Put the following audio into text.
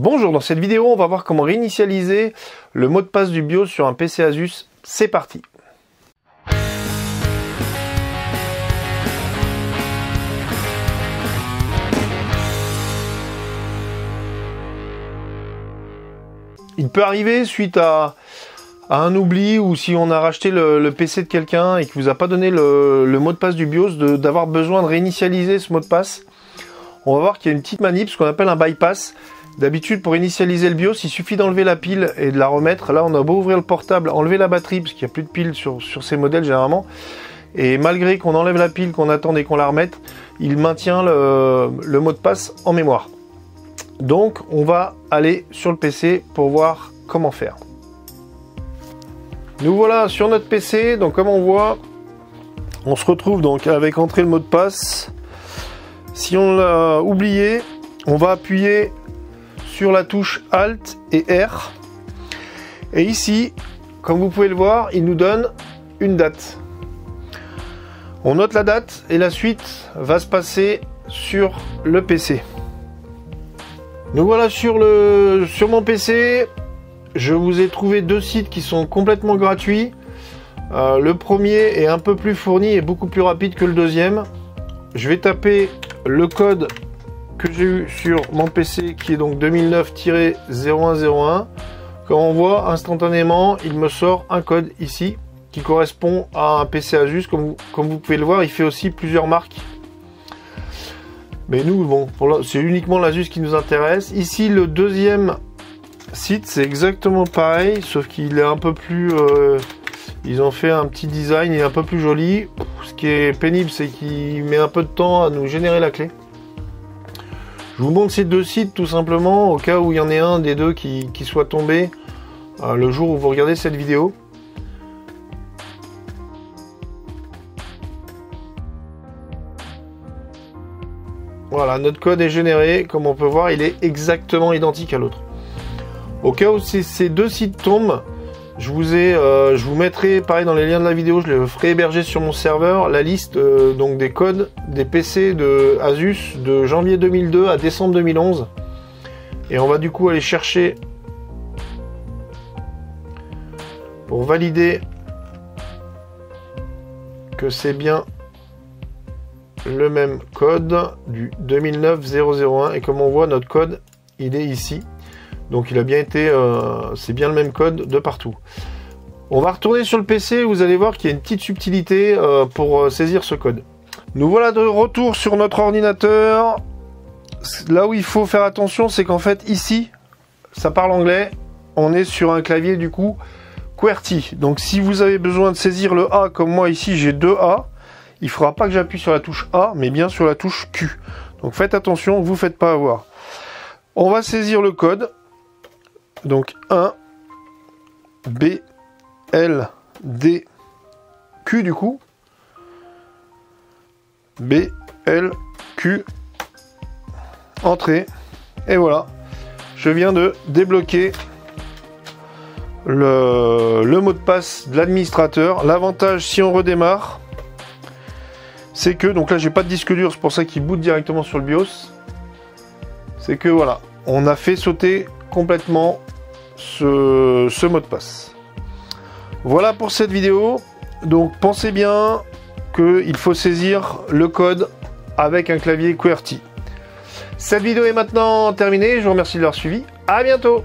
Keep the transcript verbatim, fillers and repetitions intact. Bonjour, dans cette vidéo, on va voir comment réinitialiser le mot de passe du BIOS sur un P C Asus. C'est parti! Il peut arriver suite à, à un oubli ou si on a racheté le, le P C de quelqu'un et qu'il ne vous a pas donné le, le mot de passe du BIOS, d'avoir besoin de réinitialiser ce mot de passe. On va voir qu'il y a une petite manip, ce qu'on appelle un bypass. D'habitude, pour initialiser le BIOS, il suffit d'enlever la pile et de la remettre. Là, on a beau ouvrir le portable, enlever la batterie, parce qu'il n'y a plus de pile sur, sur ces modèles généralement. Et malgré qu'on enlève la pile, qu'on attende et qu'on la remette, il maintient le, le mot de passe en mémoire. Donc, on va aller sur le P C pour voir comment faire. Nous voilà sur notre P C. Donc, comme on voit, on se retrouve donc avec entrée le mot de passe. Si on l'a oublié, on va appuyer sur la touche Alt et R. Et ici, comme vous pouvez le voir, il nous donne une date. On note la date et la suite va se passer sur le P C. Donc voilà, sur, le, sur mon P C, je vous ai trouvé deux sites qui sont complètement gratuits. Euh, le premier est un peu plus fourni et beaucoup plus rapide que le deuxième. Je vais taper le code que j'ai eu sur mon P C qui est donc deux mille neuf zéro un zéro un. Comme on voit, instantanément, il me sort un code ici qui correspond à un P C Asus. Comme vous, comme vous pouvez le voir, il fait aussi plusieurs marques. Mais nous, bon, c'est uniquement l'Asus qui nous intéresse. Ici, le deuxième site, c'est exactement pareil, sauf qu'il est un peu plus... Euh, ils ont fait un petit design, il est un peu plus joli. Ce qui est pénible, c'est qu'il met un peu de temps à nous générer la clé. Je vous montre ces deux sites, tout simplement, au cas où il y en ait un des deux qui, qui soit tombé euh, le jour où vous regardez cette vidéo. Voilà, notre code est généré, comme on peut voir, il est exactement identique à l'autre. Au cas où ces deux sites tombent, je vous, ai, euh, je vous mettrai, pareil dans les liens de la vidéo, je le ferai héberger sur mon serveur, la liste euh, donc des codes des P C de Asus de janvier deux mille deux à décembre deux mille onze. Et on va du coup aller chercher pour valider que c'est bien le même code du deux mille neuf zéro zéro un, et comme on voit, notre code il est ici, donc il a bien été euh, c'est bien le même code de partout. On va retourner sur le P C, vous allez voir qu'il y a une petite subtilité euh, pour saisir ce code. Nous voilà de retour sur notre ordinateur. Là où il faut faire attention, c'est qu'en fait ici ça parle anglais, on est sur un clavier du coup QWERTY, donc si vous avez besoin de saisir le A, comme moi ici j'ai deux A, il ne faudra pas que j'appuie sur la touche A, mais bien sur la touche Q. Donc faites attention, vous ne faites pas avoir. On va saisir le code. Donc un B L D Q du coup. B L Q. Entrée. Et voilà. Je viens de débloquer le, le mot de passe de l'administrateur. L'avantage, si on redémarre... c'est que, donc là j'ai pas de disque dur, c'est pour ça qu'il boot directement sur le BIOS, c'est que voilà, on a fait sauter complètement ce, ce mot de passe. Voilà pour cette vidéo. Donc pensez bien qu'il faut saisir le code avec un clavier QWERTY. Cette vidéo est maintenant terminée, je vous remercie de l'avoir suivi, à bientôt.